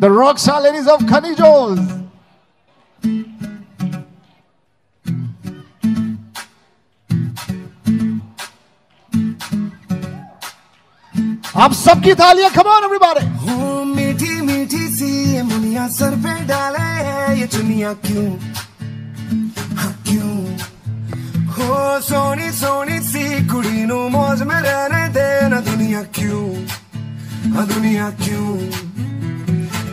the rock salaries of Khanijos. आप सबकी तालियां, come on everybody. हो मीठी मीठी सी ये मुनिया सर पे डाले है ये चुनिया क्यों, हाँ क्यों. हो सोनी सोनी सी कुड़ी नू मौज में रहने दे ना दुनिया क्यों, हाँ दुनिया क्यों.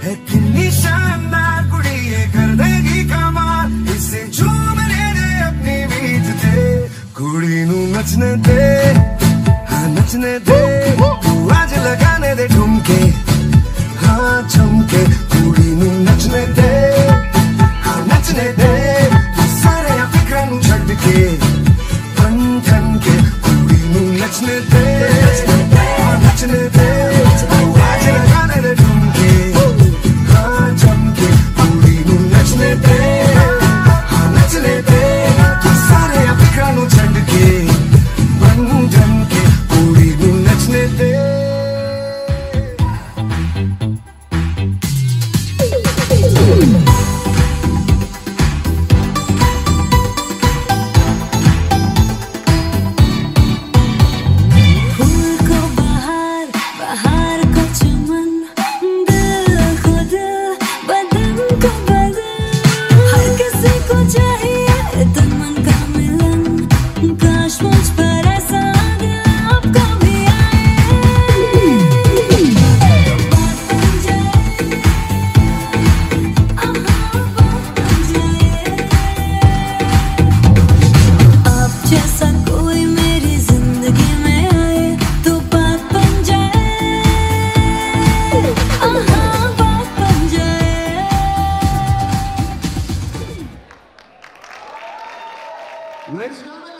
है कितनी शानदार कुड़ी ये कर देगी कमाल, इसे झूम दे अपनी बीच दे. कुड़ी नू नचने दे, हाँ नचने दे. आज लगाने दे ठुमके, हाँ ठुमके. कुड़ी नू नचने दे, हाँ नचने दे. सारे फिक्र नू छड्ड के बन ठन के. कुड़ी नू नचने दे, हाँ नचने दे. आज लगाने दे ठुमके, हाँ ठुमके. कुड़ी नू नचने दे, हाँ नचने दे. सारे फिक्र नू छड्ड के बन ठन के. कुड़ी नू नचने दे. Ladies and gentlemen.